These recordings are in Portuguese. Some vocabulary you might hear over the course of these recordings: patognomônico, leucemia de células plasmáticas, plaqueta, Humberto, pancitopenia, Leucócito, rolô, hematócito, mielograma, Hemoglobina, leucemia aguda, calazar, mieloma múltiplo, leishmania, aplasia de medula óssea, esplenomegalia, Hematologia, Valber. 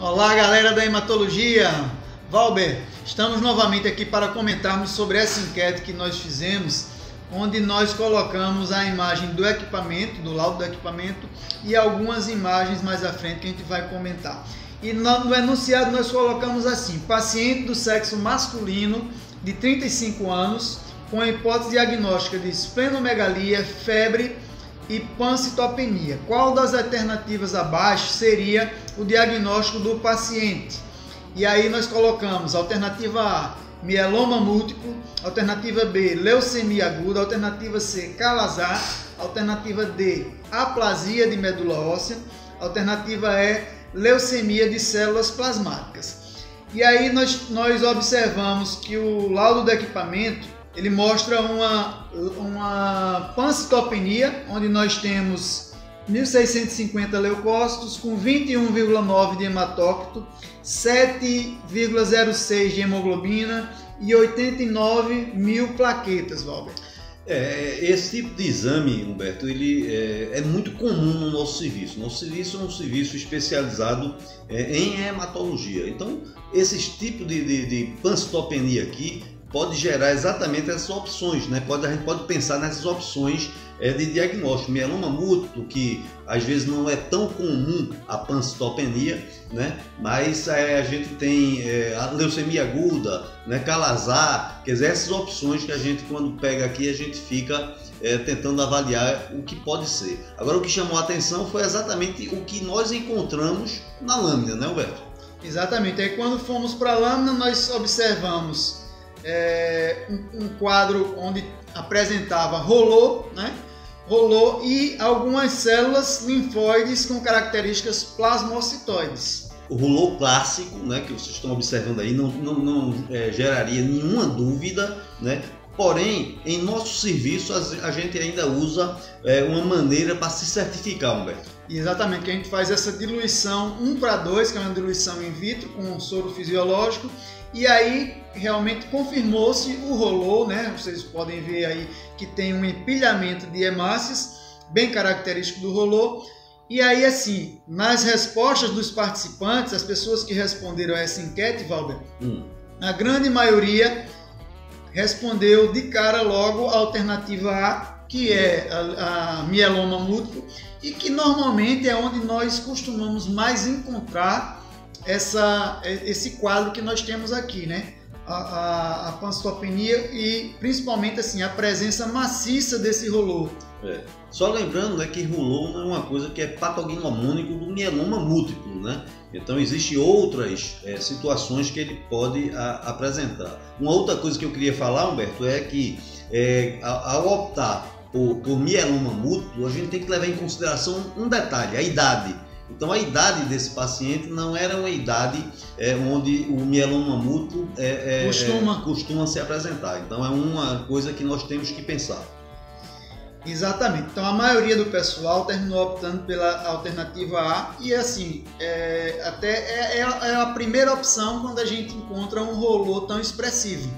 Olá, galera da Hematologia, Valber, estamos novamente aqui para comentarmos sobre essa enquete que nós fizemos, onde nós colocamos a imagem do equipamento, do laudo do equipamento, e algumas imagens mais à frente que a gente vai comentar. E no enunciado nós colocamos assim: paciente do sexo masculino de 35 anos, com a hipótese diagnóstica de esplenomegalia, febre e pancitopenia. Qual das alternativas abaixo seria o diagnóstico do paciente? E aí nós colocamos alternativa A, mieloma múltiplo, alternativa B, leucemia aguda, alternativa C, calazar, alternativa D, aplasia de medula óssea, alternativa E, leucemia de células plasmáticas. E aí nós observamos que o laudo do equipamento, ele mostra uma pancitopenia, onde nós temos 1.650 leucócitos, com 21,9 de hematócito, 7,06 de hemoglobina e 89 mil plaquetas, Valber. Esse tipo de exame, Humberto, ele é muito comum no nosso serviço. Nosso serviço é um serviço especializado em hematologia. Então, esses tipos de pancitopenia aqui pode gerar exatamente essas opções, né? A gente pode pensar nessas opções de diagnóstico. Mieloma múltiplo, que às vezes não é tão comum a pancitopenia, né? Mas a gente tem a leucemia aguda, né? Calazar, quer dizer, essas opções que a gente, quando pega aqui, a gente fica tentando avaliar o que pode ser. Agora, o que chamou a atenção foi exatamente o que nós encontramos na lâmina, né, Humberto? Exatamente. Aí quando fomos para a lâmina, nós observamos um quadro onde apresentava rolô, né? Rolô e algumas células linfóides com características plasmocitoides. O rolô clássico, né, que vocês estão observando aí, não geraria nenhuma dúvida, né? Porém, em nosso serviço a gente ainda usa uma maneira para se certificar, Humberto. Exatamente, que a gente faz essa diluição 1:2, que é uma diluição in vitro com um soro fisiológico, e aí realmente confirmou-se o rolô, né? Vocês podem ver aí que tem um empilhamento de hemácias, bem característico do rolô. E aí, assim, nas respostas dos participantes, as pessoas que responderam a essa enquete, Valber, a grande maioria respondeu de cara logo a alternativa A, que é a mieloma múltiplo, e que normalmente é onde nós costumamos mais encontrar esse quadro que nós temos aqui, né? A pancitopenia e principalmente assim, a presença maciça desse rolô. Só lembrando, né, que rolô não é uma coisa que é patognomônico do mieloma múltiplo, né? Então existem outras situações que ele pode apresentar. Uma outra coisa que eu queria falar, Humberto, é que ao optar por mieloma múltiplo, a gente tem que levar em consideração um detalhe: a idade. Então, a idade desse paciente não era uma idade onde o mieloma múltiplo costuma se apresentar. Então, é uma coisa que nós temos que pensar. Exatamente. Então, a maioria do pessoal terminou optando pela alternativa A. E, assim, até é a primeira opção quando a gente encontra um rolô tão expressivo.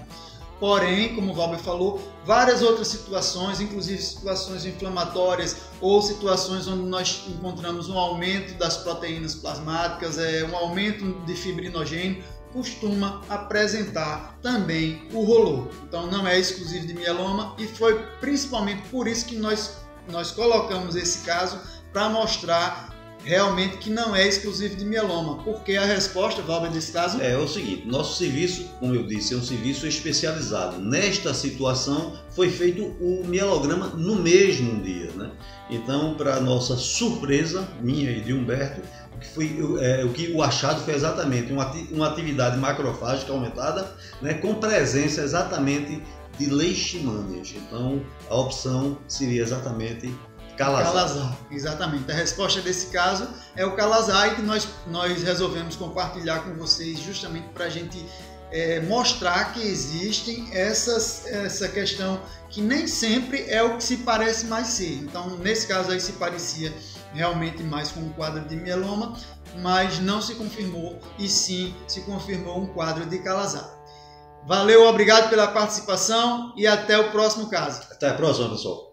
Porém, como o Valber falou, várias outras situações, inclusive situações inflamatórias ou situações onde nós encontramos um aumento das proteínas plasmáticas, um aumento de fibrinogênio, costuma apresentar também o rolô. Então não é exclusivo de mieloma e foi principalmente por isso que nós colocamos esse caso, para mostrar realmente que não é exclusivo de mieloma, porque a resposta, Valber, nesse caso... É o seguinte: nosso serviço, como eu disse, é um serviço especializado. Nesta situação, foi feito o mielograma no mesmo dia, né? Então, para nossa surpresa, minha e de Humberto, o achado foi exatamente uma atividade macrofágica aumentada, né, com presença exatamente de leishmanias. Então, a opção seria exatamente... Calazar. Exatamente. A resposta desse caso é o calazar, e que nós resolvemos compartilhar com vocês justamente para a gente mostrar que existem essa questão que nem sempre é o que se parece mais ser. Então, nesse caso aí se parecia realmente mais com um quadro de mieloma, mas não se confirmou, e sim se confirmou um quadro de calazar. Valeu, obrigado pela participação e até o próximo caso. Até a próxima, pessoal.